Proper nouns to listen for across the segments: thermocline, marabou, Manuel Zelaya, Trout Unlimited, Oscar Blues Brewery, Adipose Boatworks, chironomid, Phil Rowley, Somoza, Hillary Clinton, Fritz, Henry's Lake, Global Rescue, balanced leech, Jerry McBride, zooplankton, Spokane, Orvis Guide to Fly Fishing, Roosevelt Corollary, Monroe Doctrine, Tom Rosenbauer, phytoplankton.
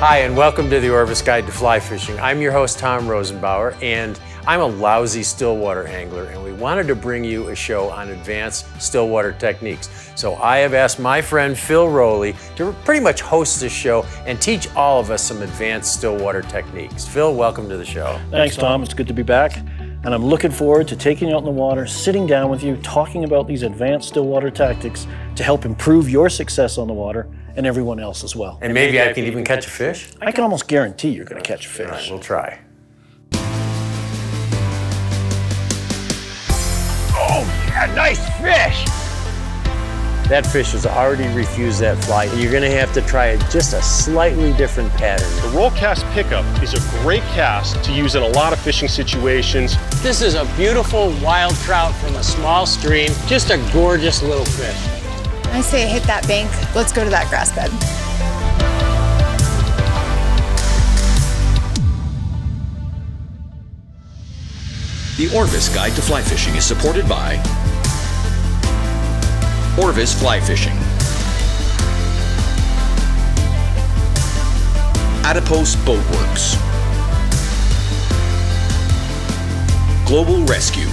Hi, and welcome to the Orvis Guide to Fly Fishing. I'm your host, Tom Rosenbauer, and I'm a lousy stillwater angler, and we wanted to bring you a show on advanced stillwater techniques. So I have asked my friend Phil Rowley to pretty much host this show and teach all of us some advanced stillwater techniques. Phil, welcome to the show. Thanks, Tom. It's good to be back. And I'm looking forward to taking you out in the water, sitting down with you, talking about these advanced stillwater tactics to help improve your success on the water and everyone else as well. And maybe I can even catch a fish? I can almost guarantee you're going to catch a fish. All right, we'll try. Oh, yeah, nice fish! That fish has already refused that fly. You're going to have to try just a slightly different pattern. The roll cast pickup is a great cast to use in a lot of fishing situations. This is a beautiful wild trout from a small stream. Just a gorgeous little fish. I say hit that bank. Let's go to that grass bed. The Orvis Guide to Fly Fishing is supported by Orvis Fly Fishing, Adipose Boatworks, Global Rescue,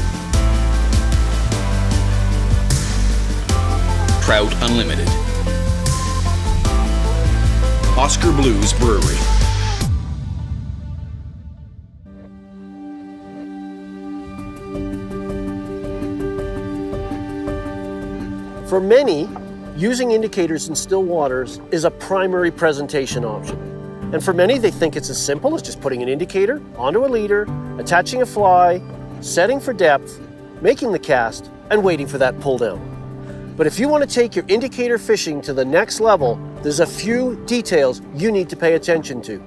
Trout Unlimited, Oscar Blues Brewery. For many, using indicators in still waters is a primary presentation option. And for many, they think it's as simple as just putting an indicator onto a leader, attaching a fly, setting for depth, making the cast, and waiting for that pull down. But if you want to take your indicator fishing to the next level, there's a few details you need to pay attention to.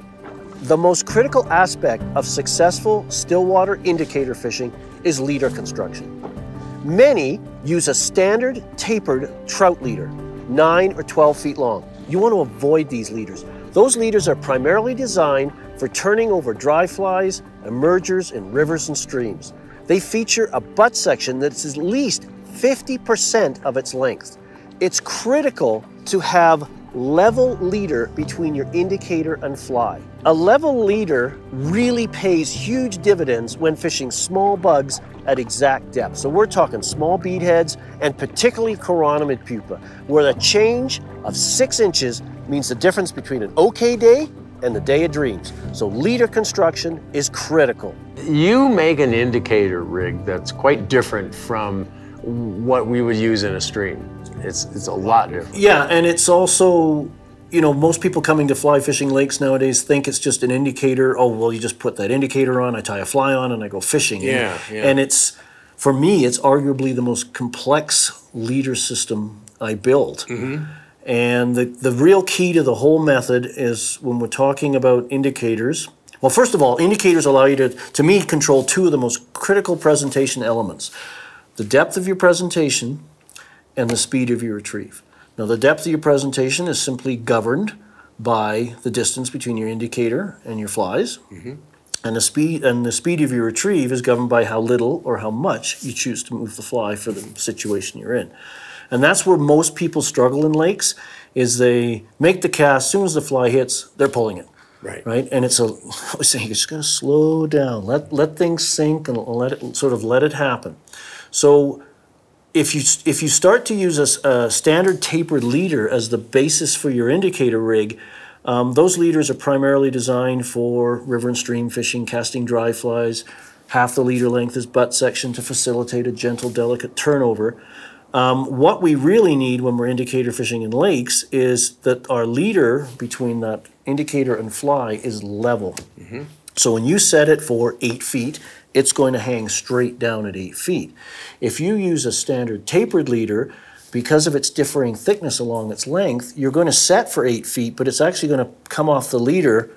The most critical aspect of successful stillwater indicator fishing is leader construction. Many use a standard tapered trout leader, 9 or 12 feet long. You want to avoid these leaders. Those leaders are primarily designed for turning over dry flies, emergers in rivers and streams. They feature a butt section that's at least 50% of its length. It's critical to have level leader between your indicator and fly. A level leader really pays huge dividends when fishing small bugs at exact depth. So we're talking small beadheads and particularly chironomid pupa, where the change of 6 inches means the difference between an okay day and the day of dreams. So leader construction is critical. You make an indicator rig that's quite different from what we would use in a stream. It's a lot different. Yeah, and it's also, you know, most people coming to fly fishing lakes nowadays think it's just an indicator. Oh, well, you just put that indicator on, I tie a fly on, and I go fishing. Yeah, yeah. And it's, for me, it's arguably the most complex leader system I build. Mm-hmm. And the real key to the whole method is when we're talking about indicators. Well, first of all, indicators allow you to me, control two of the most critical presentation elements. The depth of your presentation and the speed of your retrieve. Now, the depth of your presentation is simply governed by the distance between your indicator and your flies, mm-hmm. and the speed of your retrieve is governed by how little or how much you choose to move the fly for the situation you're in. And that's where most people struggle in lakes, is they make the cast, as soon as the fly hits, they're pulling it. Right. And it's I always say, you're just going to slow down, let things sink and let it happen. So if you start to use a standard tapered leader as the basis for your indicator rig, those leaders are primarily designed for river and stream fishing, casting dry flies. Half the leader length is butt section to facilitate a gentle, delicate turnover. What we really need when we're indicator fishing in lakes is that our leader between that indicator and fly is level. Mm-hmm. So when you set it for 8 feet, it's going to hang straight down at 8 feet. If you use a standard tapered leader, because of its differing thickness along its length, you're going to set for 8 feet, but it's actually going to come off the leader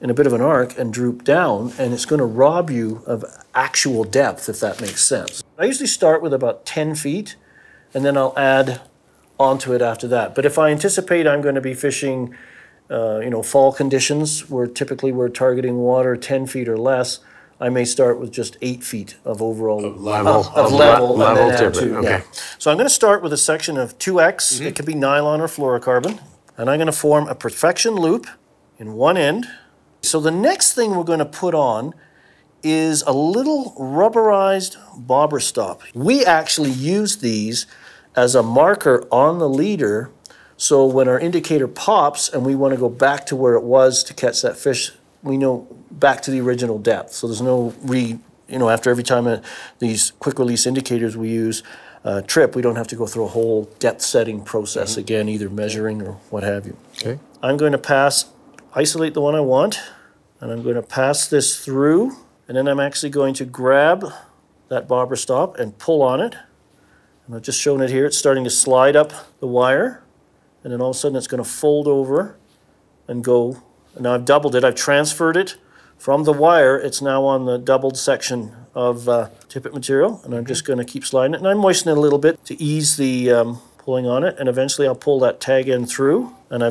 in a bit of an arc and droop down, and it's going to rob you of actual depth, if that makes sense. I usually start with about 10 feet, and then I'll add onto it after that. But if I anticipate I'm going to be fishing, you know, fall conditions, where typically we're targeting water 10 feet or less, I may start with just 8 feet of overall level. Okay. Yeah. So I'm going to start with a section of 2X. Mm-hmm. It could be nylon or fluorocarbon. And I'm going to form a perfection loop in one end. So the next thing we're going to put on is a little rubberized bobber stop. We actually use these as a marker on the leader, so when our indicator pops and we want to go back to where it was to catch that fish, we know back to the original depth. So there's no after every time these quick release indicators we use trip, we don't have to go through a whole depth setting process again, either measuring or what have you. Okay. I'm going to isolate the one I want, and I'm going to pass this through, and then I'm actually going to grab that bobber stop and pull on it. And I've just shown it here. It's starting to slide up the wire, and then all of a sudden it's going to fold over and go. And now I've doubled it. I've transferred it from the wire. It's now on the doubled section of tippet material, and I'm just going to keep sliding it. And I'm moistening it a little bit to ease the pulling on it, and eventually I'll pull that tag end through, and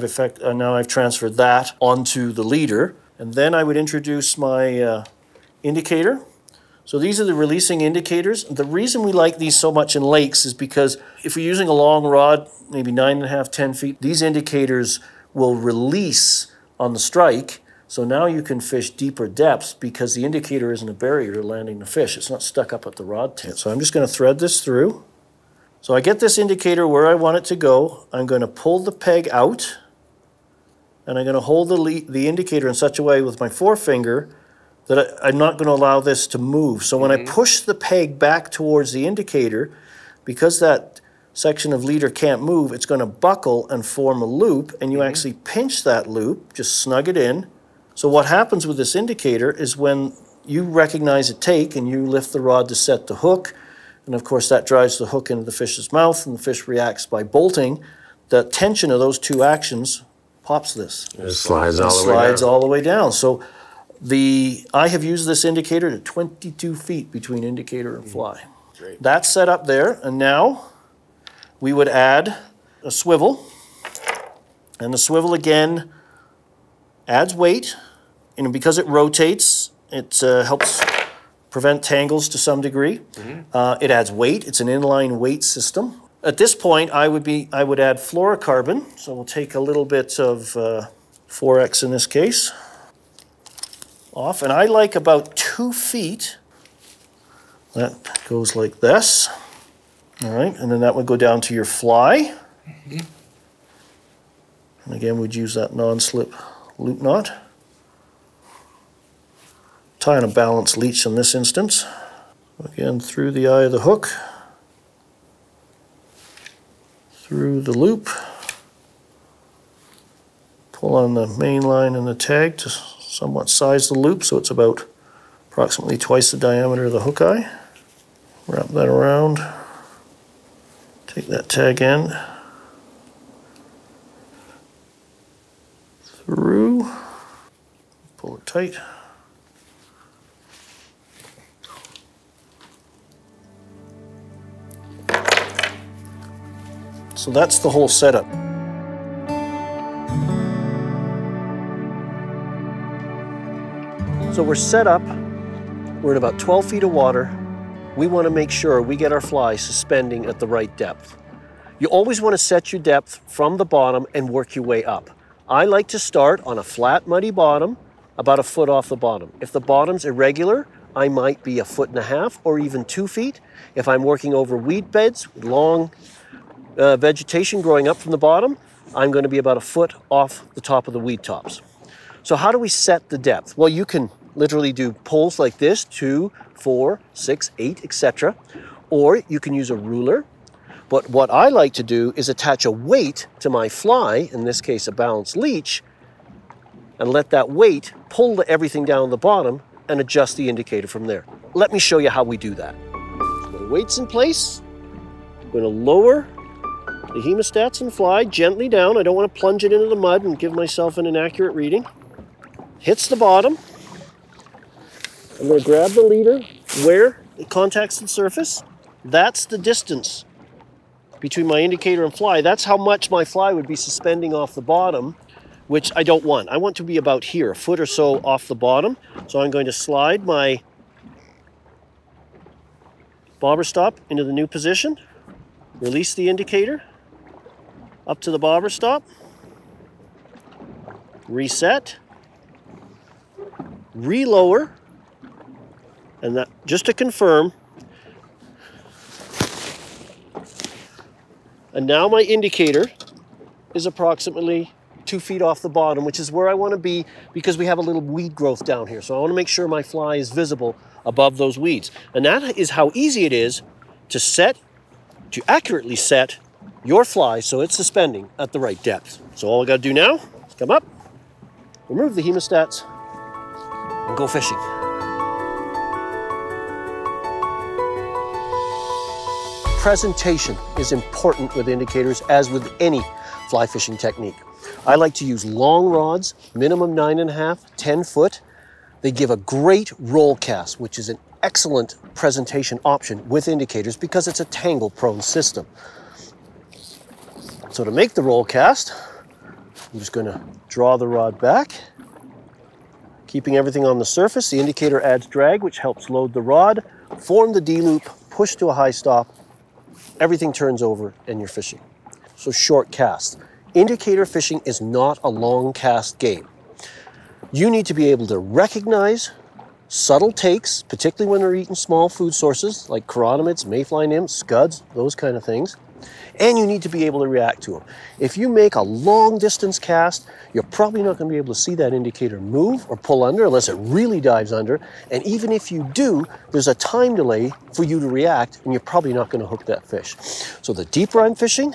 now I've transferred that onto the leader. And then I would introduce my indicator. So these are the releasing indicators. The reason we like these so much in lakes is because if we're using a long rod, maybe 9.5, 10 feet, these indicators will release on the strike. So now you can fish deeper depths because the indicator isn't a barrier to landing the fish. It's not stuck up at the rod tip. So I'm just going to thread this through. So I get this indicator where I want it to go. I'm going to pull the peg out, and I'm going to hold the indicator in such a way with my forefinger that I'm not going to allow this to move. So when I push the peg back towards the indicator, because that section of leader can't move, it's going to buckle and form a loop, and you actually pinch that loop, just snug it in. So what happens with this indicator is when you recognize a take and you lift the rod to set the hook, and of course that drives the hook into the fish's mouth, and the fish reacts by bolting, the tension of those two actions pops this. It slides all the way down. Slides all the way down. So I have used this indicator to 22 feet between indicator and fly. Great. That's set up there, and now we would add a swivel, and the swivel again adds weight, and because it rotates, it helps prevent tangles to some degree. It adds weight. It's an inline weight system. At this point, I would add fluorocarbon. So we'll take a little bit of 4X in this case off, and I like about 2 feet. That goes like this. All right, and then that would go down to your fly. And again, we'd use that non-slip loop knot. Tie on a balanced leech in this instance. Again, through the eye of the hook, through the loop, pull on the main line and the tag to somewhat size the loop so it's about approximately twice the diameter of the hook eye. Wrap that around, take that tag in, through, pull it tight. So that's the whole setup. So we're set up, we're at about 12 feet of water. We want to make sure we get our fly suspending at the right depth. You always want to set your depth from the bottom and work your way up. I like to start on a flat, muddy bottom, about a foot off the bottom. If the bottom's irregular, I might be a foot and a half or even 2 feet. If I'm working over weed beds with long vegetation growing up from the bottom, I'm going to be about a foot off the top of the weed tops. So how do we set the depth? Well, you can literally do poles like this, 2, 4, 6, 8, etc. Or you can use a ruler. But what I like to do is attach a weight to my fly, in this case a balanced leech, and let that weight pull everything down the bottom and adjust the indicator from there. Let me show you how we do that. So the weight's in place. I'm going to lower the hemostats and fly gently down. I don't want to plunge it into the mud and give myself an inaccurate reading. Hits the bottom. I'm going to grab the leader where it contacts the surface. That's the distance between my indicator and fly. That's how much my fly would be suspending off the bottom, which I don't want. I want to be about here, a foot or so off the bottom. So I'm going to slide my bobber stop into the new position, release the indicator, up to the bobber stop, reset, relower, and that, just to confirm. And now my indicator is approximately 2 feet off the bottom, which is where I want to be because we have a little weed growth down here. So I want to make sure my fly is visible above those weeds. And that is how easy it is to set, to accurately set your fly so it's suspending at the right depth. So all I got to do now is come up, remove the hemostats, and go fishing. Presentation is important with indicators, as with any fly fishing technique. I like to use long rods, minimum 9.5, 10 foot. They give a great roll cast, which is an excellent presentation option with indicators because it's a tangle prone system. So to make the roll cast, I'm just going to draw the rod back, keeping everything on the surface. The indicator adds drag, which helps load the rod, form the D loop, push to a high stop. Everything turns over and you're fishing. So short cast. Indicator fishing is not a long cast game. You need to be able to recognize subtle takes, particularly when they're eating small food sources like chironomids, mayfly nymphs, scuds, those kind of things. And you need to be able to react to them. If you make a long distance cast, you're probably not going to be able to see that indicator move or pull under unless it really dives under. And even if you do, there's a time delay for you to react and you're probably not going to hook that fish. So the deeper I'm fishing,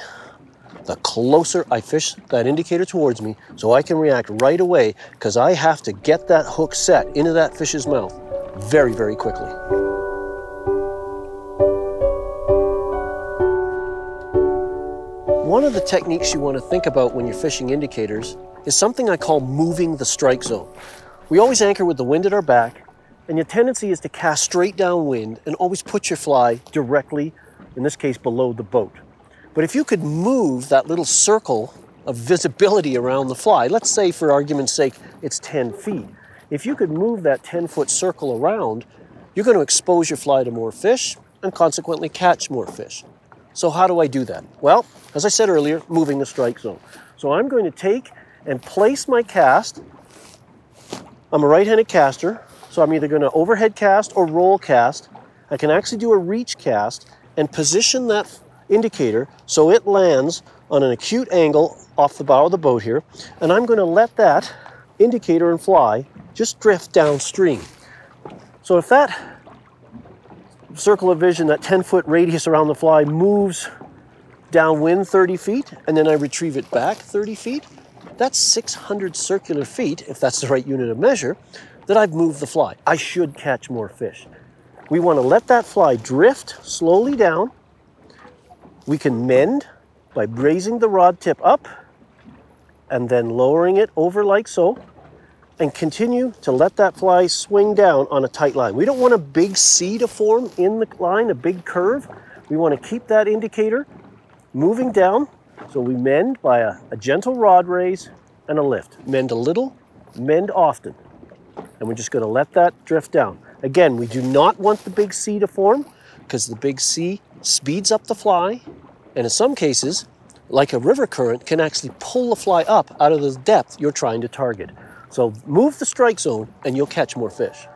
the closer I fish that indicator towards me so I can react right away, because I have to get that hook set into that fish's mouth very, very quickly. One of the techniques you want to think about when you're fishing indicators is something I call moving the strike zone. We always anchor with the wind at our back, and your tendency is to cast straight downwind and always put your fly directly, in this case, below the boat. But if you could move that little circle of visibility around the fly, let's say for argument's sake, it's 10 feet. If you could move that 10-foot circle around, you're going to expose your fly to more fish and consequently catch more fish. So how do I do that? Well, as I said earlier, moving the strike zone. So I'm going to take and place my cast. I'm a right-handed caster, so I'm either going to overhead cast or roll cast. I can actually do a reach cast and position that indicator so it lands on an acute angle off the bow of the boat here, and I'm going to let that indicator and fly just drift downstream. So if that circle of vision, that 10-foot radius around the fly, moves downwind 30 feet and then I retrieve it back 30 feet, that's 600 circular feet, if that's the right unit of measure, that I've moved the fly. I should catch more fish. We want to let that fly drift slowly down. We can mend by raising the rod tip up and then lowering it over like so, and continue to let that fly swing down on a tight line. We don't want a big C to form in the line, a big curve. We want to keep that indicator moving down. So we mend by a gentle rod raise and a lift. Mend a little, mend often. And we're just going to let that drift down. Again, we do not want the big C to form, because the big C speeds up the fly, and in some cases, like a river current, can actually pull the fly up out of the depth you're trying to target. So move the strike zone and you'll catch more fish.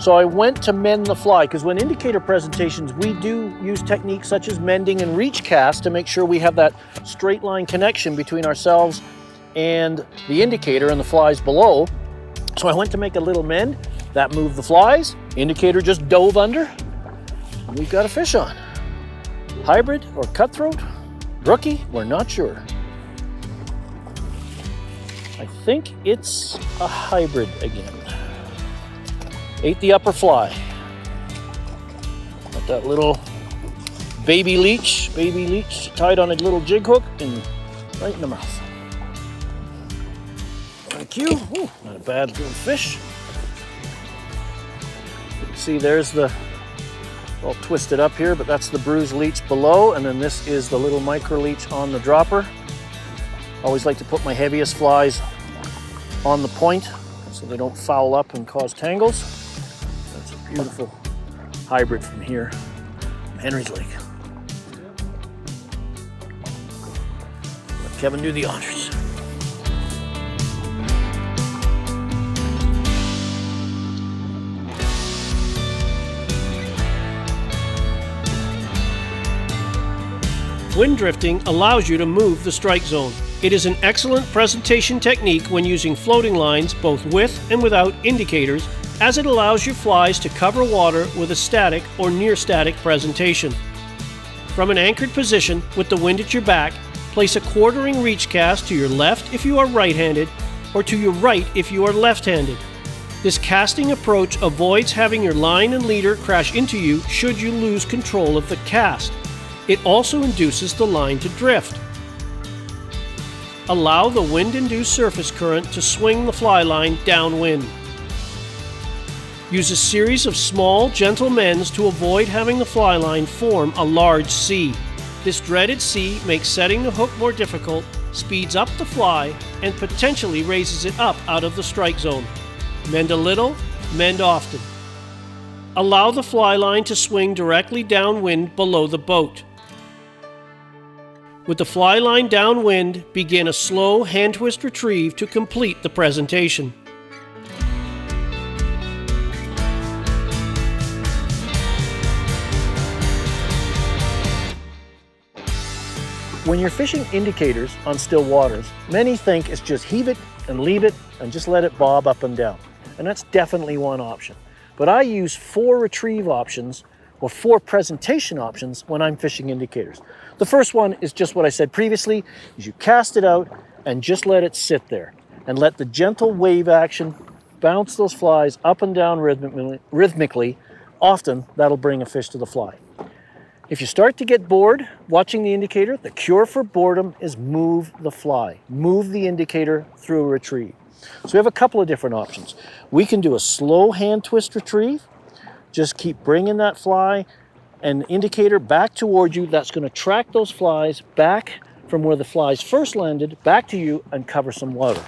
So I went to mend the fly, because when indicator presentations, we do use techniques such as mending and reach cast to make sure we have that straight line connection between ourselves and the indicator and the flies below. So I went to make a little mend. That moved the flies. Indicator just dove under. We've got a fish on. Hybrid or cutthroat? Rookie? We're not sure. I think it's a hybrid again. Ate the upper fly. Got that little baby leech tied on a little jig hook and right in the mouth. Thank you. Ooh, not a bad little fish. See, there's the, all twisted up here, but that's the bruised leech below, and then this is the little micro leech on the dropper. Always like to put my heaviest flies on the point so they don't foul up and cause tangles. That's a beautiful hybrid from here, Henry's Lake. Kevin, do the honors. Wind drifting allows you to move the strike zone. It is an excellent presentation technique when using floating lines both with and without indicators, as it allows your flies to cover water with a static or near-static presentation. From an anchored position with the wind at your back, place a quartering reach cast to your left if you are right-handed or to your right if you are left-handed. This casting approach avoids having your line and leader crash into you should you lose control of the cast. It also induces the line to drift. Allow the wind-induced surface current to swing the fly line downwind. Use a series of small, gentle mends to avoid having the fly line form a large C. This dreaded C makes setting the hook more difficult, speeds up the fly, and potentially raises it up out of the strike zone. Mend a little, mend often. Allow the fly line to swing directly downwind below the boat. With the fly line downwind, begin a slow hand twist retrieve to complete the presentation. When you're fishing indicators on still waters, many think it's just heave it and leave it and just let it bob up and down. And that's definitely one option. But I use four retrieve options or four presentation options when I'm fishing indicators. The first one is just what I said previously, is you cast it out and just let it sit there and let the gentle wave action bounce those flies up and down rhythmically. Often that'll bring a fish to the fly. If you start to get bored watching the indicator, the cure for boredom is move the fly. Move the indicator through a retrieve. So we have a couple of different options. We can do a slow hand twist retrieve. Just keep bringing that fly and indicator back toward you. That's going to track those flies back from where the flies first landed back to you and cover some water.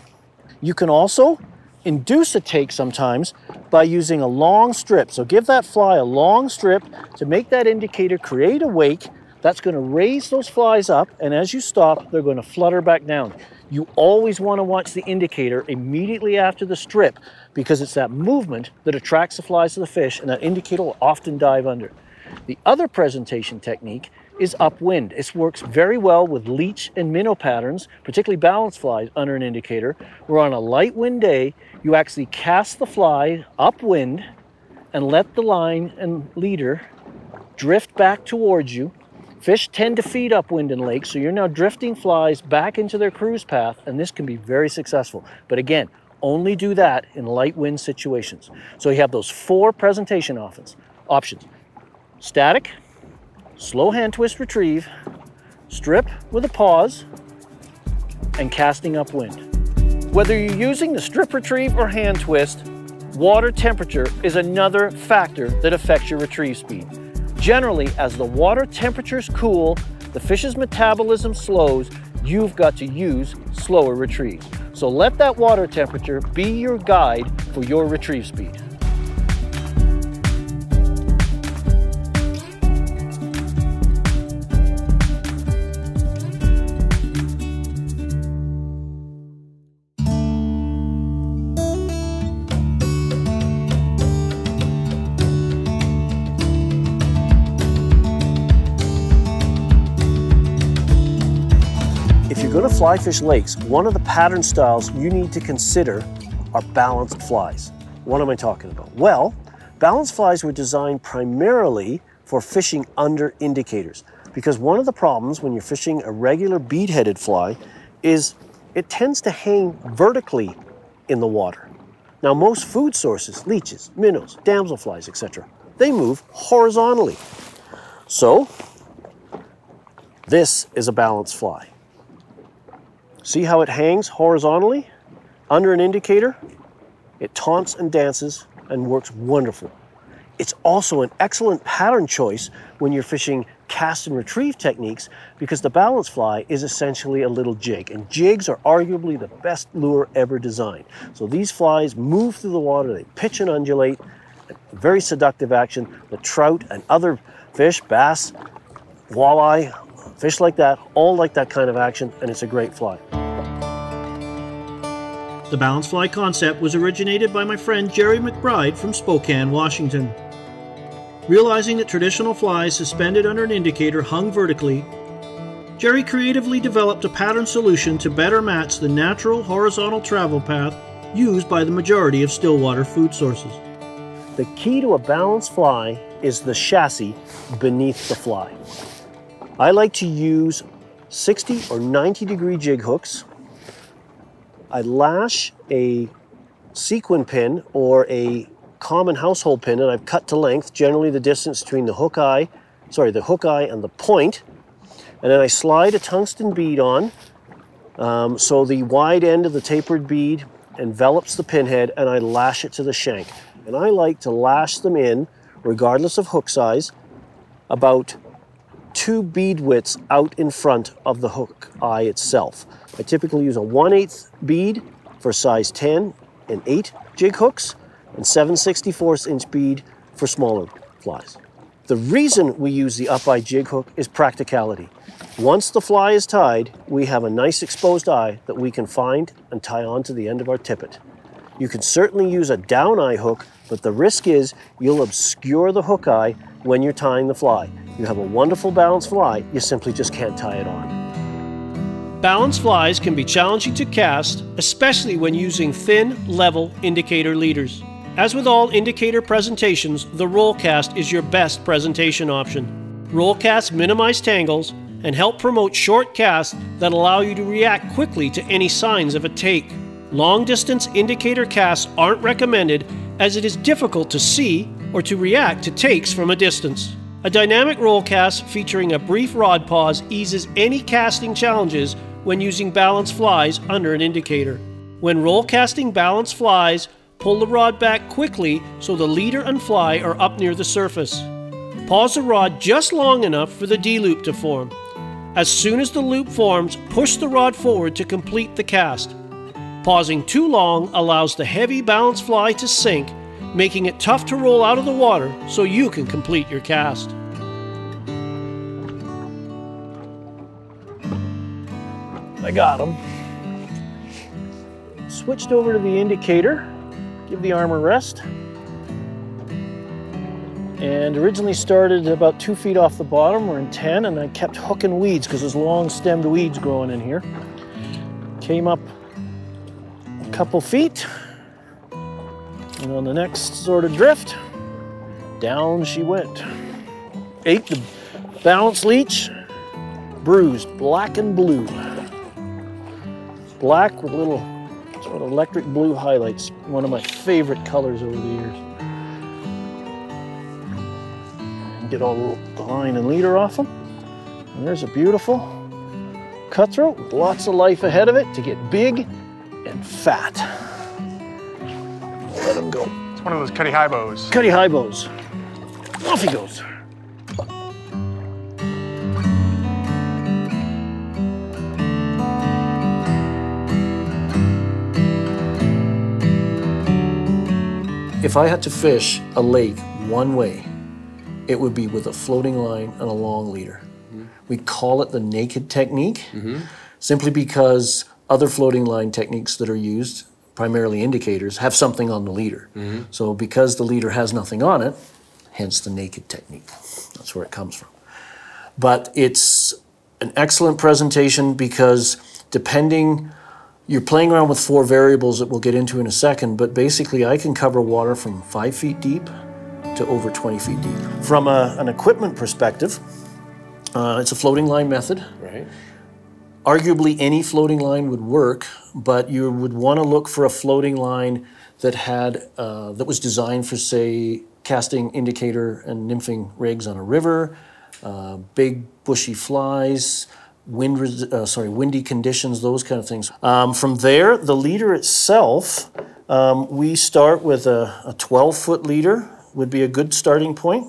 You can also induce a take sometimes by using a long strip. So give that fly a long strip to make that indicator create a wake. That's going to raise those flies up, and as you stop, they're going to flutter back down. You always want to watch the indicator immediately after the strip, because it's that movement that attracts the flies to the fish, and that indicator will often dive under. The other presentation technique is upwind. It works very well with leech and minnow patterns, particularly balanced flies under an indicator, where on a light wind day, you actually cast the fly upwind and let the line and leader drift back towards you. Fish tend to feed upwind in lakes, so you're now drifting flies back into their cruise path, and this can be very successful. But again, only do that in light wind situations. So you have those four presentation options. Static, slow hand twist retrieve, strip with a pause, and casting upwind. Whether you're using the strip retrieve or hand twist, water temperature is another factor that affects your retrieve speed. Generally, as the water temperatures cool, the fish's metabolism slows, you've got to use slower retrieves. So let that water temperature be your guide for your retrieve speed. If you fly fish lakes, one of the pattern styles you need to consider are balanced flies. What am I talking about? Well, balanced flies were designed primarily for fishing under indicators, because one of the problems when you're fishing a regular bead-headed fly is it tends to hang vertically in the water. Now, most food sources, leeches, minnows, damselflies, etc., they move horizontally. So, this is a balanced fly. See how it hangs horizontally under an indicator? It taunts and dances and works wonderful. It's also an excellent pattern choice when you're fishing cast and retrieve techniques, because the balanced fly is essentially a little jig, and jigs are arguably the best lure ever designed. So these flies move through the water, they pitch and undulate, a very seductive action. The trout and other fish, bass, walleye, Fish like that, all like that kind of action, and it's a great fly. The balanced fly concept was originated by my friend Jerry McBride from Spokane, Washington. Realizing that traditional flies suspended under an indicator hung vertically, Jerry creatively developed a pattern solution to better match the natural horizontal travel path used by the majority of stillwater food sources. The key to a balanced fly is the chassis beneath the fly. I like to use 60 or 90 degree jig hooks. I lash a sequin pin or a common household pin, and I've cut to length, generally the distance between the hook eye and the point. And then I slide a tungsten bead on, so the wide end of the tapered bead envelops the pinhead, and I lash it to the shank. And I like to lash them in, regardless of hook size, about 2 bead widths out in front of the hook eye itself. I typically use a 1/8 bead for size 10 and 8 jig hooks, and 7/64 inch bead for smaller flies. The reason we use the up-eye jig hook is practicality. Once the fly is tied, we have a nice exposed eye that we can find and tie onto the end of our tippet. You can certainly use a down-eye hook, but the risk is you'll obscure the hook eye when you're tying the fly. You have a wonderful balanced fly, you simply just can't tie it on. Balanced flies can be challenging to cast, especially when using thin, level indicator leaders. As with all indicator presentations, the roll cast is your best presentation option. Roll casts minimize tangles and help promote short casts that allow you to react quickly to any signs of a take. Long distance indicator casts aren't recommended as it is difficult to see or to react to takes from a distance. A dynamic roll cast featuring a brief rod pause eases any casting challenges when using balanced flies under an indicator. When roll casting balanced flies, pull the rod back quickly so the leader and fly are up near the surface. Pause the rod just long enough for the D-loop to form. As soon as the loop forms, push the rod forward to complete the cast. Pausing too long allows the heavy balanced fly to sink, making it tough to roll out of the water so you can complete your cast. I got him. Switched over to the indicator. Give the arm a rest, and originally started about 2 feet off the bottom. We're in 10, and I kept hooking weeds because there's long-stemmed weeds growing in here. Came up a couple feet, and on the next sort of drift, down she went. Ate the balanced leech, bruised black and blue. Black with little sort of electric blue highlights, one of my favorite colors over the years. Get all the line and leader off them. And there's a beautiful cutthroat with lots of life ahead of it to get big and fat. Let him go. It's one of those cutty-high bows. Cutty-high bows. Off he goes. If I had to fish a lake one way, it would be with a floating line and a long leader. Mm-hmm. We call it the naked technique, mm-hmm. simply because other floating line techniques that are used, primarily indicators, have something on the leader. Mm-hmm. So because the leader has nothing on it, hence the naked technique. That's where it comes from. But it's an excellent presentation because depending... You're playing around with 4 variables that we'll get into in a second, but basically I can cover water from 5 feet deep to over 20 feet deep. From an equipment perspective, it's a floating line method. Right. Arguably any floating line would work, but you would want to look for a floating line that had that was designed for, say, casting indicator and nymphing rigs on a river, big bushy flies, windy conditions, those kind of things. From there, the leader itself, we start with a 12-foot leader would be a good starting point.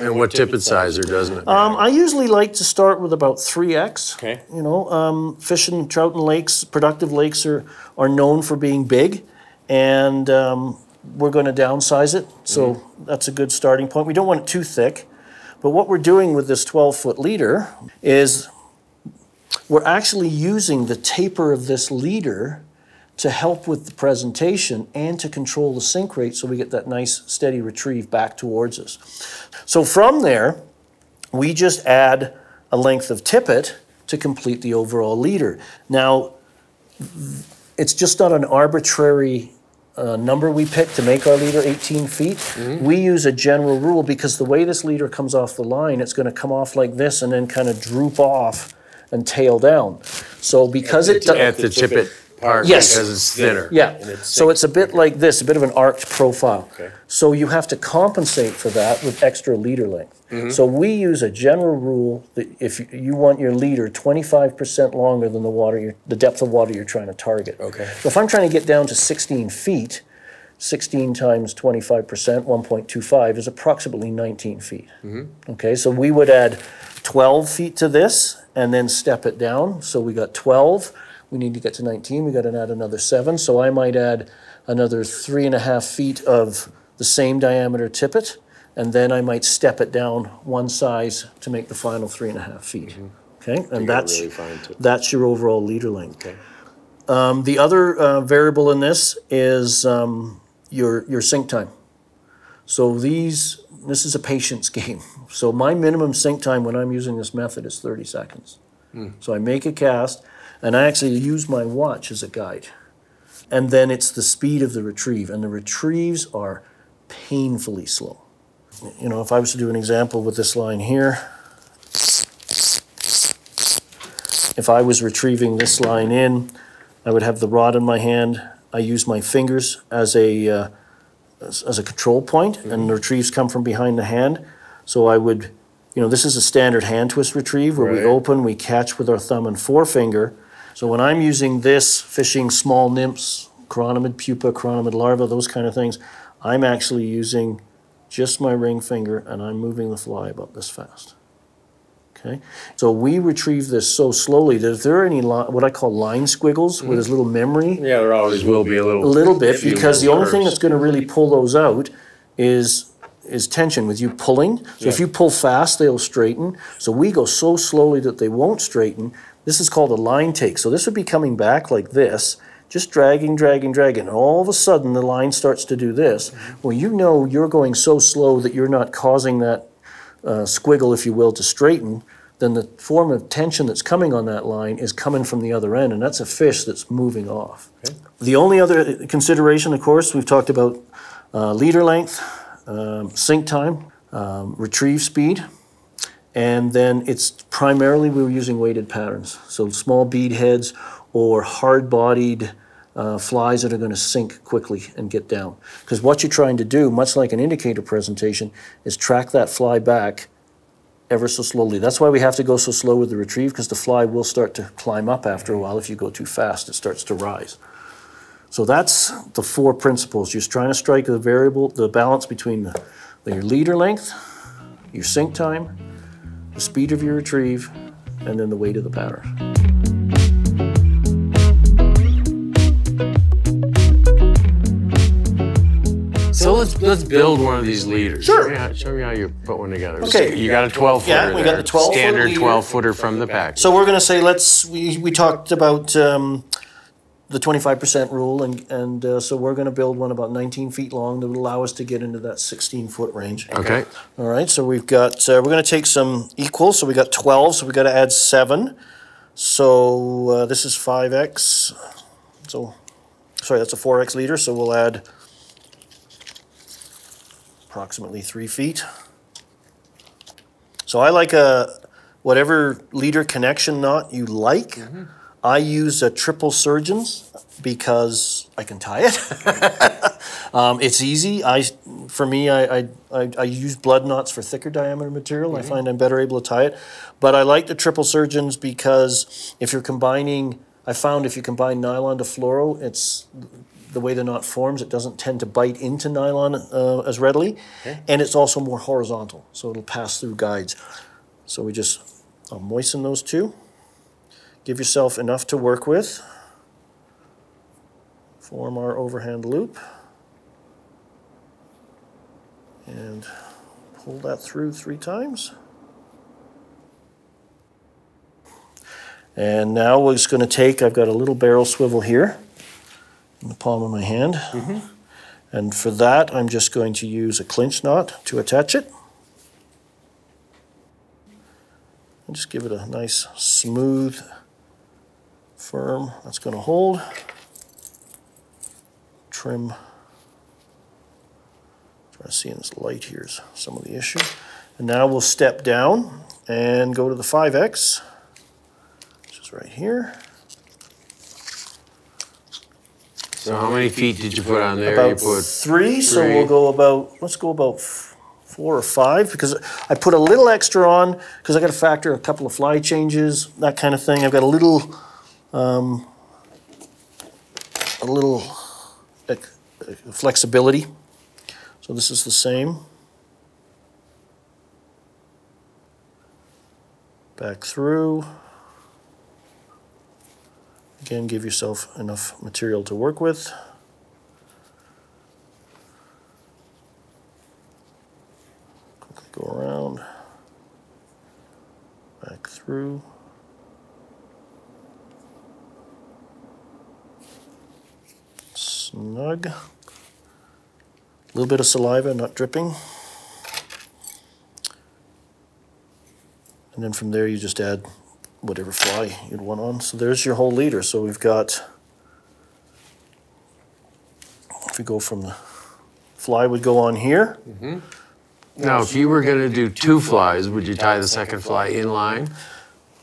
And what tippet size there, doesn't it? I usually like to start with about 3X. Okay. You know, fishing trout and lakes, productive lakes are known for being big, and we're going to downsize it, so that's a good starting point. We don't want it too thick. But what we're doing with this 12-foot leader is we're actually using the taper of this leader to help with the presentation and to control the sink rate so we get that nice steady retrieve back towards us. So from there, we just add a length of tippet to complete the overall leader. Now, it's just not an arbitrary number we pick to make our leader 18 feet. Mm-hmm. We use a general rule because the way this leader comes off the line, it's going to come off like this and then kind of droop off and tail down. So because it does at the tippet part, yes, because it's thinner. Yeah. It's so it's a bit like this, a bit of an arced profile. Okay. So you have to compensate for that with extra leader length. Mm-hmm. So we use a general rule that if you want your leader 25% longer than the water, the depth of water you're trying to target. Okay. So if I'm trying to get down to 16 feet, 16 times 25%, 1.25 is approximately 19 feet. Mm-hmm. Okay, so we would add 12 feet to this and then step it down. So we got 12. We need to get to 19. We got to add another 7. So I might add another 3.5 feet of the same diameter tippet, and then I might step it down one size to make the final 3.5 feet. Mm-hmm. Okay, and that's your overall leader length. Okay. The other variable in this is your sink time. So this is a patience game. So my minimum sink time when I'm using this method is 30 seconds. Mm. So I make a cast, and I actually use my watch as a guide. And then it's the speed of the retrieve, and the retrieves are painfully slow. You know, if I was to do an example with this line here, if I was retrieving this line in, I would have the rod in my hand. I use my fingers as a control point, mm-hmm. and the retrieves come from behind the hand. So I would, you know, this is a standard hand twist retrieve where we open, we catch with our thumb and forefinger. So when I'm using this, fishing small nymphs, chironomid pupa, chironomid larva, those kind of things, I'm actually using just my ring finger and I'm moving the fly about this fast. Okay, so we retrieve this so slowly that if there are any what I call line squiggles, mm-hmm. where there's little memory, yeah, there always will be a little bit because the only thing that's going to really pull those out is tension with you pulling. So if you pull fast, they'll straighten. So we go so slowly that they won't straighten. This is called a line take. So this would be coming back like this, just dragging. All of a sudden, the line starts to do this. Mm-hmm. Well, you know you're going so slow that you're not causing that squiggle, if you will, to straighten, then the form of tension that's coming on that line is coming from the other end, and that's a fish that's moving off. Okay. The only other consideration, of course, we've talked about leader length, sink time, retrieve speed, and then it's primarily we're using weighted patterns, so small bead heads or hard-bodied flies that are going to sink quickly and get down. Because what you're trying to do, much like an indicator presentation, is track that fly back ever so slowly. That's why we have to go so slow with the retrieve, because the fly will start to climb up after a while. If you go too fast, it starts to rise. So that's the four principles. You're trying to strike the variable, the balance between your leader length, your sink time, the speed of your retrieve, and then the weight of the pattern. So let's build one of these leaders. Sure. Show me how you put one together. Okay. So you got a 12-footer. Yeah, we got the 12-footer. Standard 12-footer from the pack. So we're going to say we talked about the 25% rule, and so we're going to build one about 19 feet long that would allow us to get into that 16-foot range. Okay. All right. So we've got we're going to take some equals. So we got 12. So we got to add 7. So this is 5x. So sorry, that's a 4x leader. So we'll add approximately 3 feet. So I like whatever leader connection knot you like. Mm-hmm. I use a triple surgeons because I can tie it. It's easy. For me, I use blood knots for thicker diameter material. Mm-hmm. I find I'm better able to tie it. But I like the triple surgeons because if you're combining, I found if you combine nylon to fluoro, it's the way the knot forms, it doesn't tend to bite into nylon as readily. Okay. And it's also more horizontal, so it'll pass through guides. So I'll moisten those two. Give yourself enough to work with. Form our overhand loop. And Pull that through 3 times. And now we're just going to take, I've got a little barrel swivel here in the palm of my hand. Mm-hmm. And for that, I'm just going to use a clinch knot to attach it. And just give it a nice, smooth, firm, that's going to hold. Trim. Try to see in this light here's some of the issue. And now we'll step down and go to the 5X. Right here. So how many feet did you put on there? About you put 3, so we'll go about, let's go about 4 or 5, because I put a little extra on because I got to factor a couple of fly changes, that kind of thing. I've got a little flexibility. So this is the same. Back through. Again, give yourself enough material to work with. Quickly go around, back through. Snug. A little bit of saliva, not dripping. And then from there you just add whatever fly you'd want on. So there's your whole leader. So we've got, if we go from the fly would go on here. Mm-hmm. Now, if you were going to do 2 flies, would you tie the second fly in line?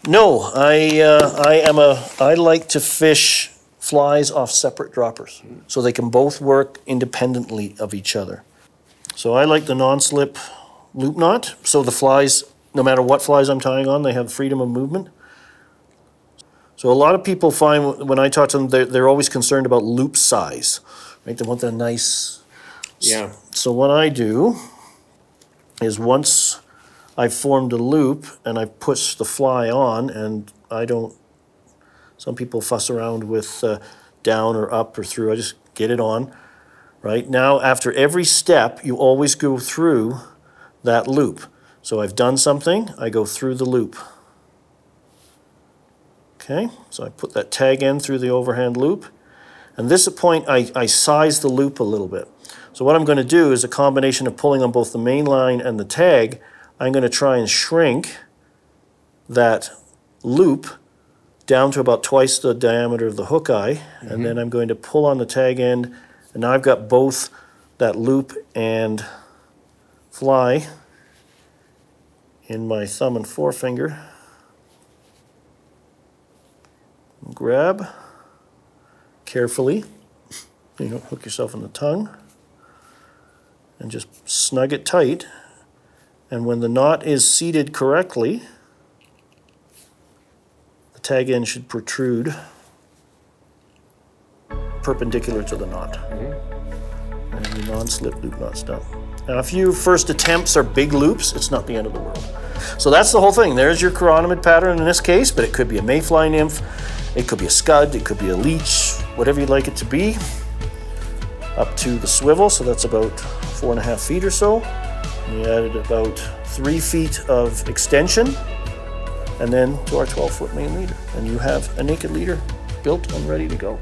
No, I like to fish flies off separate droppers, so they can both work independently of each other. So I like the non-slip loop knot, so the flies, no matter what flies I'm tying on, they have freedom of movement. So a lot of people find, when I talk to them, they're always concerned about loop size, right? They want that nice... Yeah. So what I do is once I've formed a loop and I push the fly on, and I don't... Some people fuss around with down or up or through. I just get it on, right? Now, after every step, you always go through that loop. So I've done something, I go through the loop. Okay, so I put that tag end through the overhand loop. And this point, I size the loop a little bit. So what I'm going to do is a combination of pulling on both the main line and the tag, I'm going to try and shrink that loop down to about twice the diameter of the hook eye. Mm-hmm. And then I'm going to pull on the tag end. And now I've got both that loop and fly in my thumb and forefinger. Grab carefully, you don't hook yourself in the tongue, and just snug it tight. And when the knot is seated correctly, the tag end should protrude perpendicular to the knot. Mm-hmm. And the non-slip loop knot's done. Now, if your first attempts are big loops, it's not the end of the world. So that's the whole thing. There's your chironomid pattern in this case, but it could be a mayfly nymph, it could be a scud, it could be a leech, whatever you'd like it to be, up to the swivel. So that's about 4.5 feet or so. We added about 3 feet of extension, and then to our 12-foot main leader. And you have a naked leader built and ready to go.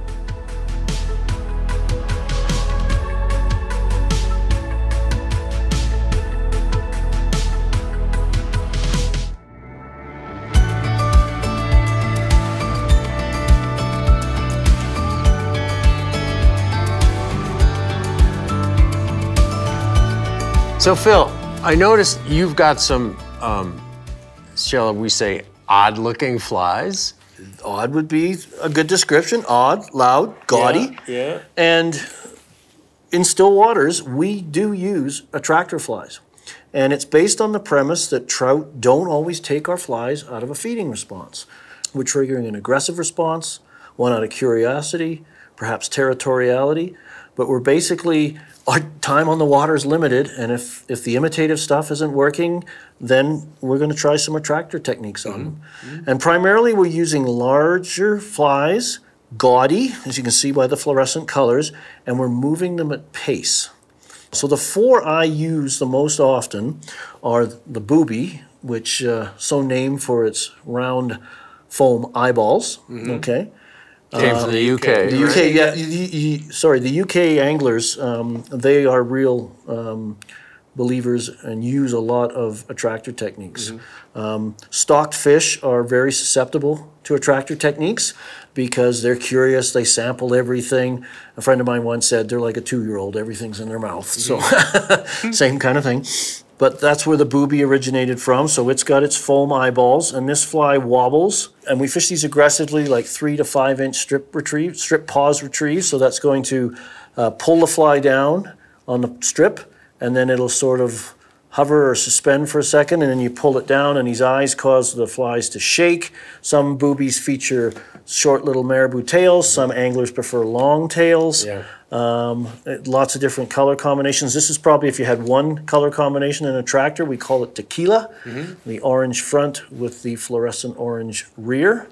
So Phil, I noticed you've got some, shall we say, odd-looking flies. Odd would be a good description. Odd, loud, gaudy. Yeah. And in still waters, we do use attractor flies. And it's based on the premise that trout don't always take our flies out of a feeding response. We're triggering an aggressive response, one out of curiosity, perhaps territoriality, but we're basically... Our time on the water is limited, and if the imitative stuff isn't working, then we're going to try some attractor techniques on them. Mm-hmm. And primarily we're using larger flies, gaudy, as you can see by the fluorescent colors, and we're moving them at pace. So the four I use the most often are the booby, which so named for its round foam eyeballs. Mm-hmm. Okay. Came from the UK. The UK, right? Yeah. Sorry, the UK anglers, they are real believers and use a lot of attractor techniques. Mm-hmm. Stocked fish are very susceptible to attractor techniques because they're curious. They sample everything. A friend of mine once said they're like a 2-year-old. Everything's in their mouth. Mm-hmm. So same kind of thing. But that's where the booby originated from. So it's got its foam eyeballs, and this fly wobbles. And we fish these aggressively, like 3- to 5-inch strip pause retrieve. So that's going to pull the fly down on the strip, and then it'll sort of hover or suspend for a second, and then you pull it down, and these eyes cause the flies to shake. Some boobies feature short little marabou tails. Some anglers prefer long tails. Yeah. Lots of different color combinations. This is probably, if you had one color combination in an attractor, we call it tequila. Mm-hmm. The orange front with the fluorescent orange rear.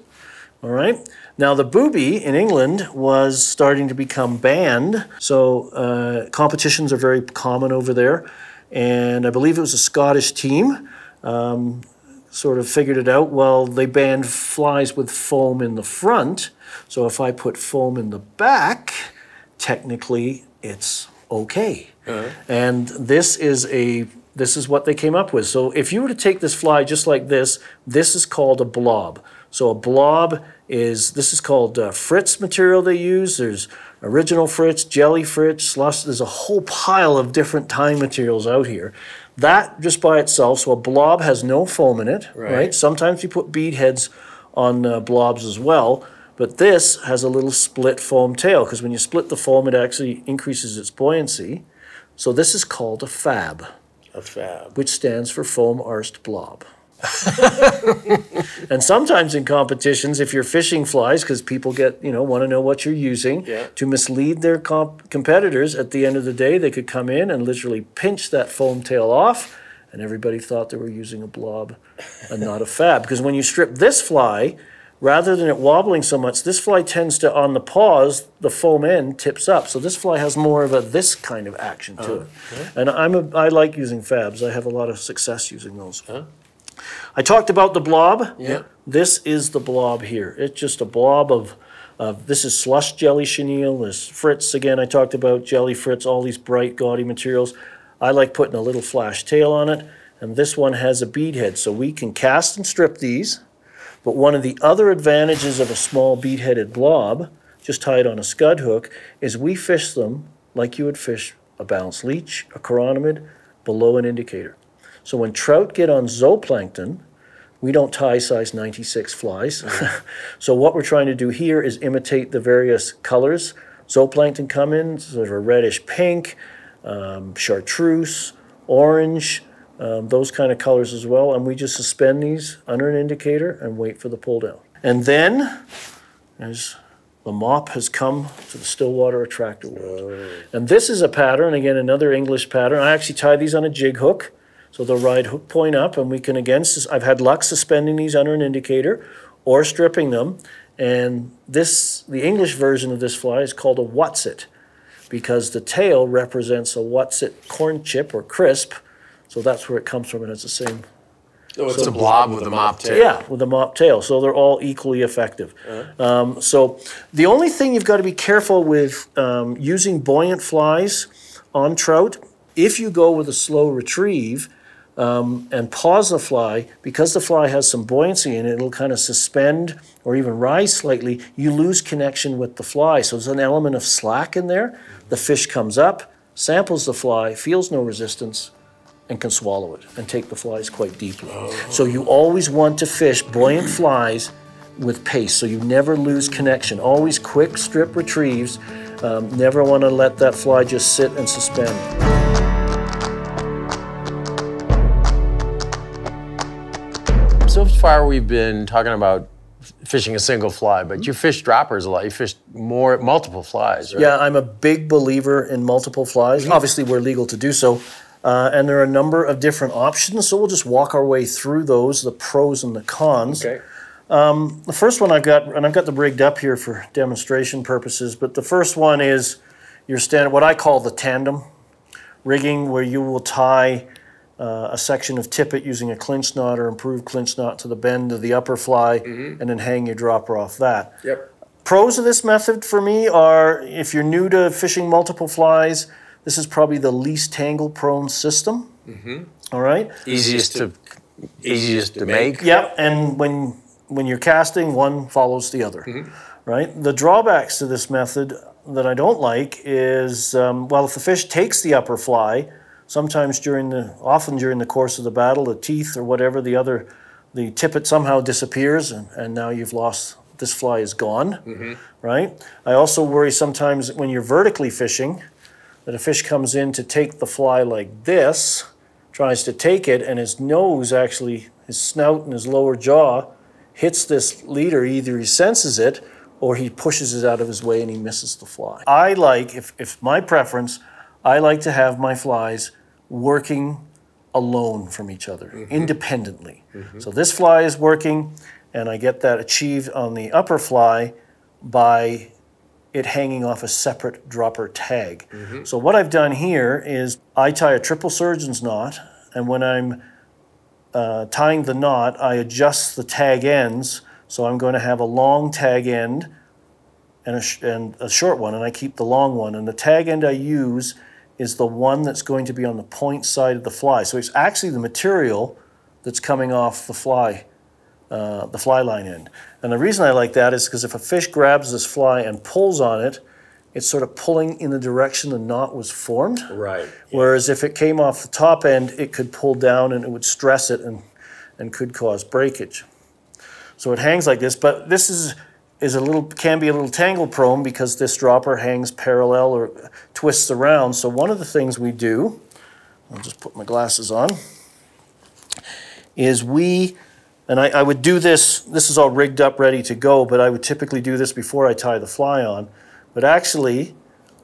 All right. Now, the booby in England was starting to become banned, so competitions are very common over there. And I believe it was a Scottish team sort of figured it out. Well, they banned flies with foam in the front, so if I put foam in the back, technically it's okay. Uh-huh. And this is what they came up with. So if you were to take this fly just like this, this is called a blob. So a blob is, this is called Fritz material they use. There's original Fritz, jelly Fritz, slush. There's a whole pile of different tying materials out here. That just by itself, so a blob has no foam in it, right? Sometimes you put bead heads on blobs as well, but this has a little split foam tail, because when you split the foam, it actually increases its buoyancy. So this is called a fab. A fab. Which stands for foam arced blob. And sometimes in competitions, if you're fishing flies, because people get, want to know what you're using, yeah, to mislead their competitors, at the end of the day, they could come in and literally pinch that foam tail off, and everybody thought they were using a blob and not a fab. Because when you strip this fly, rather than it wobbling so much, this fly tends to, on the paws, the foam end tips up. So this fly has more of a this kind of action to it. Okay. And I like using fabs. I have a lot of success using those. Huh? I talked about the blob. Yeah. This is the blob here. It's just a blob of, this is slush jelly chenille, this Fritz, again, I talked about jelly Fritz, all these bright, gaudy materials. I like putting a little flash tail on it, and this one has a bead head. So we can cast and strip these, but one of the other advantages of a small bead-headed blob, just tied on a scud hook, is we fish them like you would fish a balanced leech, a chironomid, below an indicator. So when trout get on zooplankton, we don't tie size 96 flies. Mm-hmm. So what we're trying to do here is imitate the various colors. Zooplankton come in, sort of a reddish pink, chartreuse, orange, those kind of colors as well. And we just suspend these under an indicator and wait for the pull down. And then, as the mop has come to the Stillwater attractor world. Oh. And this is a pattern, again, another English pattern. I actually tie these on a jig hook. So they'll ride hook point up, and we can, again, I've had luck suspending these under an indicator or stripping them. And this, the English version of this fly is called a whatsit, because the tail represents a whatsit corn chip or crisp. So that's where it comes from, and it's the same. Oh, it's so a blob with a mop tail. Yeah, with a mop tail. So they're all equally effective. Uh-huh. So the only thing you've got to be careful with using buoyant flies on trout, if you go with a slow retrieve, and pause the fly, because the fly has some buoyancy in it, it'll kind of suspend or even rise slightly, you lose connection with the fly. So there's an element of slack in there. The fish comes up, samples the fly, feels no resistance, and can swallow it and take the flies quite deeply. Oh. So you always want to fish buoyant flies with pace, so you never lose connection. Always quick strip retrieves. Never want to let that fly just sit and suspend. So far we've been talking about fishing a single fly, but you fish droppers a lot. You fish multiple flies, right? Yeah, I'm a big believer in multiple flies. Obviously, we're legal to do so. And there are a number of different options, so we'll just walk our way through those, the pros and the cons. Okay. The first one I've got, and I've got them rigged up here for demonstration purposes, but the first one is your what I call the tandem. rigging where you will tie a section of tippet using a clinch knot or improved clinch knot to the bend of the upper fly, and then hang your dropper off that. Yep. Pros of this method for me are, if you're new to fishing multiple flies, this is probably the least tangle-prone system. All right. Easiest to make. Yep. And when you're casting, one follows the other. Right. The drawbacks to this method that I don't like is, well, if the fish takes the upper fly, sometimes often during the course of the battle, the teeth or whatever, the tippet somehow disappears, and now you've lost, this fly is gone, right? I also worry sometimes when you're vertically fishing that a fish comes in to take the fly like this, tries to take it, and his nose actually, his snout and his lower jaw hits this leader. Either he senses it or he pushes it out of his way and he misses the fly. I like, if my preference, I like to have my flies working alone from each other, independently. So this fly is working, and I get that achieved on the upper fly by it hanging off a separate dropper tag. So what I've done here is I tie a triple surgeon's knot, and when I'm tying the knot, I adjust the tag ends. So I'm going to have a long tag end and a short one, and I keep the long one. And the tag end I use is the one that's going to be on the point side of the fly. So it's actually the material that's coming off the fly line end. And the reason I like that is because if a fish grabs this fly and pulls on it, it's sort of pulling in the direction the knot was formed. Right. Whereas if it came off the top end, it could pull down and it would stress it and could cause breakage. So it hangs like this, but this can be a little tangle prone because this dropper hangs parallel or twists around. So one of the things we do, I'll just put my glasses on, is I would do this, this is all rigged up, ready to go, but I would typically do this before I tie the fly on. But actually,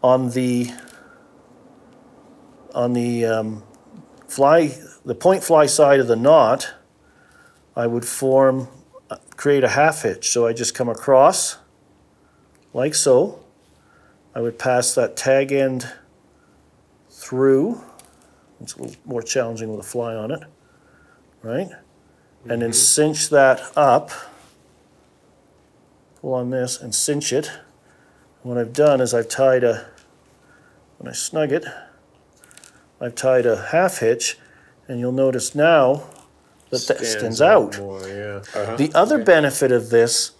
on the point fly side of the knot, I would create a half hitch. So I just come across, like so. I would pass that tag end through. It's a little more challenging with a fly on it, right? And then cinch that up, pull on this and cinch it. What I've done is when I snug it, I've tied a half hitch, and you'll notice now that stands out. More, yeah. The other benefit of this,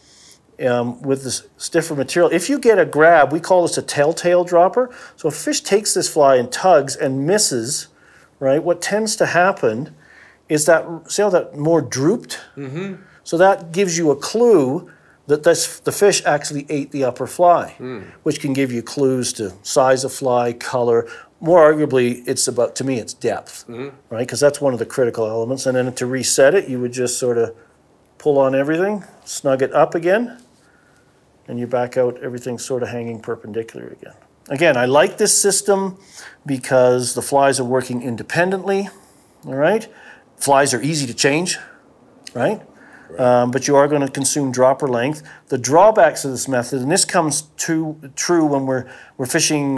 with this stiffer material, if you get a grab, we call this a telltale dropper. So if a fish takes this fly and tugs and misses, right, what tends to happen is that, see how that more drooped? So that gives you a clue that the fish actually ate the upper fly, which can give you clues to size of fly, color. More arguably, to me, it's depth, right? Because that's one of the critical elements. And then to reset it, you would just sort of pull on everything, snug it up again, and you're back out, everything's sort of hanging perpendicular again. Again, I like this system because the flies are working independently, all right? Flies are easy to change, right? But you are going to consume dropper length. The drawbacks of this method, and this comes true when we're fishing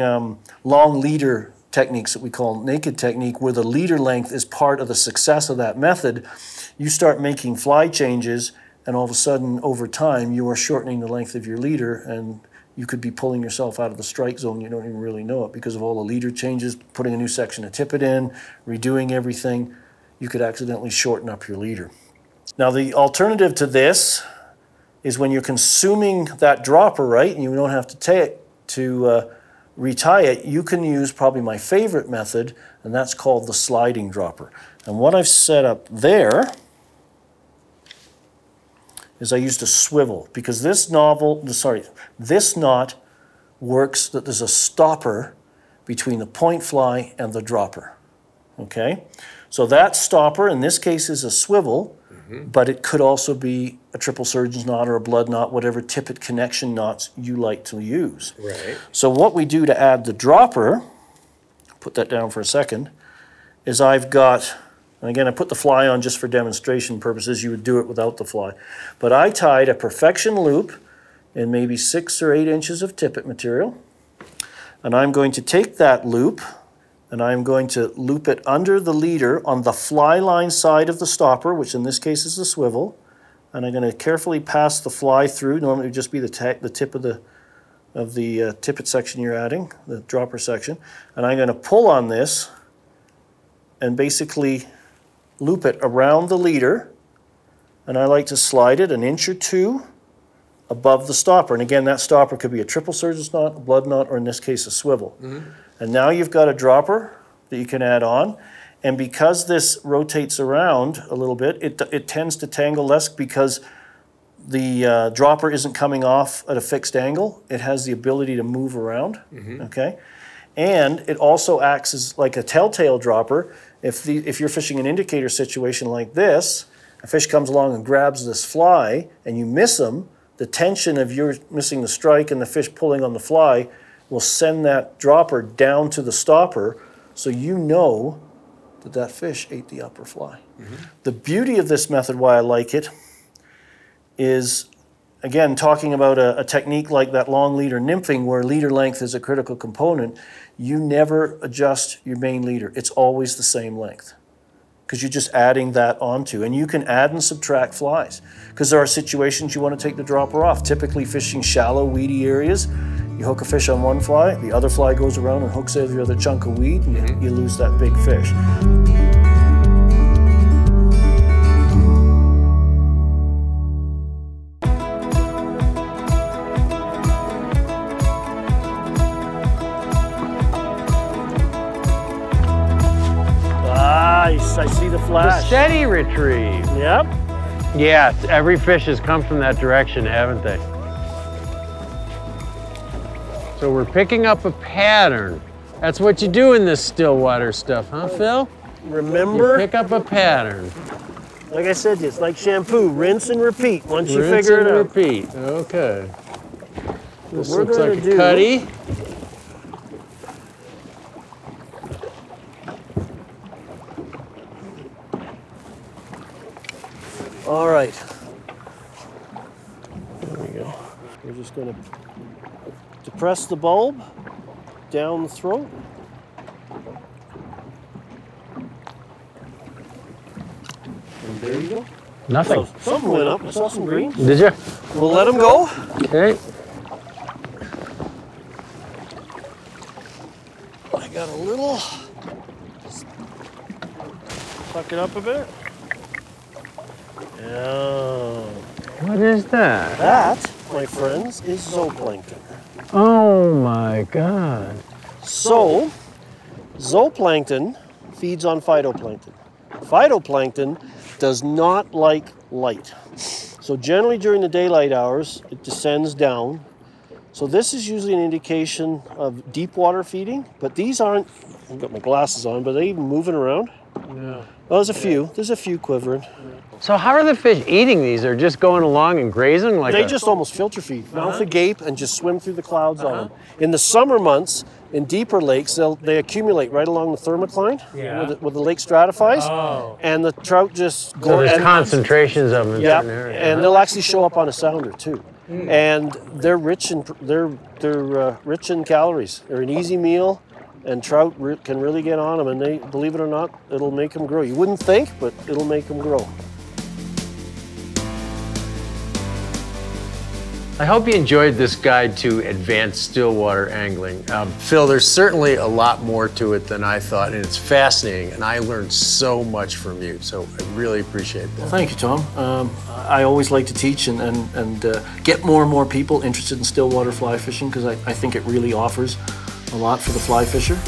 long leader techniques that we call naked technique, where the leader length is part of the success of that method. You start making fly changes, and all of a sudden, over time, you are shortening the length of your leader, and you could be pulling yourself out of the strike zone. You don't even really know it because of all the leader changes, putting a new section of tippet in, redoing everything. You could accidentally shorten up your leader. Now, the alternative to this is when you're consuming that dropper, right, and you don't have to retie it, you can use probably my favorite method, and that's called the sliding dropper. And what I've set up there is I used a swivel, because this knot works that there's a stopper between the point fly and the dropper, okay? So that stopper, in this case, is a swivel, but it could also be a triple surgeon's knot or a blood knot, whatever tippet connection knots you like to use. Right. So what we do to add the dropper, put that down for a second, is I've got, and again, I put the fly on just for demonstration purposes. You would do it without the fly. But I tied a perfection loop in maybe 6 or 8 inches of tippet material, and I'm going to take that loop, and I'm going to loop it under the leader on the fly line side of the stopper, which in this case is the swivel, and I'm going to carefully pass the fly through. Normally it would just be the tip of the tippet section you're adding, the dropper section, and I'm going to pull on this and basically loop it around the leader, and I like to slide it an inch or two above the stopper. And again, that stopper could be a triple surgeon's knot, a blood knot, or in this case a swivel. Mm-hmm. And now you've got a dropper that you can add on, and because this rotates around a little bit, it tends to tangle less because the dropper isn't coming off at a fixed angle. It has the ability to move around, mm-hmm. okay? And it also acts as like a telltale dropper. If you're fishing an indicator situation like this, a fish comes along and grabs this fly and you miss him, the tension of your missing the strike and the fish pulling on the fly will send that dropper down to the stopper, so you know that that fish ate the upper fly. Mm-hmm. The beauty of this method, why I like it, is, again, talking about a technique like that long leader nymphing where leader length is a critical component, you never adjust your main leader. It's always the same length, because you're just adding that onto. And you can add and subtract flies, because there are situations you want to take the dropper off. Typically fishing shallow, weedy areas, you hook a fish on one fly, the other fly goes around and hooks every other chunk of weed, and mm-hmm. you lose that big fish. I see the flash. The steady retrieve. Yep. Yeah, every fish has come from that direction, haven't they? So we're picking up a pattern. That's what you do in this still water stuff, huh, Phil? Remember? You pick up a pattern. Like I said, it's like shampoo. Rinse and repeat once you figure it out. Rinse and repeat, okay. This looks like a cutty. All right. There we go. We're just going to depress the bulb down the throat. And there you go. Nothing. So, something went up. I saw some greens. Did you? We'll let them go. Okay. I got a little. Tuck it up a bit. Oh. What is that? That, my friends, is zooplankton. Oh my God. So, zooplankton feeds on phytoplankton. Phytoplankton does not like light. So generally during the daylight hours, it descends down. So this is usually an indication of deep water feeding, but these aren't, I've got my glasses on, but are they even moving around? Yeah. Well, there's a few. There's a few quivering. So how are the fish eating these? They're just going along and grazing like that? They just almost filter feed, mouth agape, and just swim through the clouds on them. In the summer months, in deeper lakes, they accumulate right along the thermocline where the lake stratifies, and the trout just go. So there's concentrations of them in certain areas. And they'll actually show up on a sounder too. Mm. And they're rich in rich in calories. They're an easy meal. And trout can really get on them, and they, believe it or not, it'll make them grow. You wouldn't think, but it'll make them grow. I hope you enjoyed this guide to advanced stillwater angling. Phil, there's certainly a lot more to it than I thought, and it's fascinating, and I learned so much from you, so I really appreciate that. Well, thank you, Tom. I always like to teach and get more and more people interested in stillwater fly fishing, because I think it really offers a lot for the fly fisher,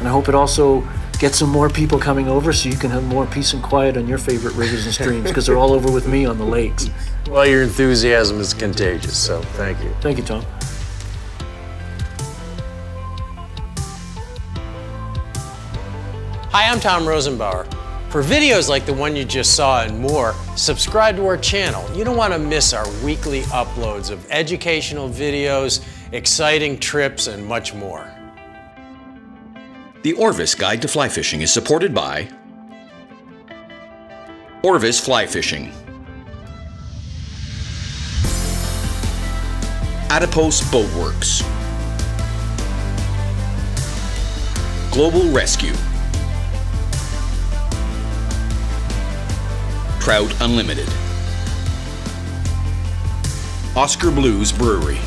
and I hope it also gets some more people coming over so you can have more peace and quiet on your favorite rivers and streams, because they're all over with me on the lakes. Well, your enthusiasm is contagious, so thank you. Thank you, Tom. Hi, I'm Tom Rosenbauer. For videos like the one you just saw and more, subscribe to our channel. You don't want to miss our weekly uploads of educational videos, exciting trips, and much more. The Orvis Guide to Fly Fishing is supported by Orvis Fly Fishing, Adipose Boatworks, Global Rescue, Trout Unlimited, Oscar Blues Brewery.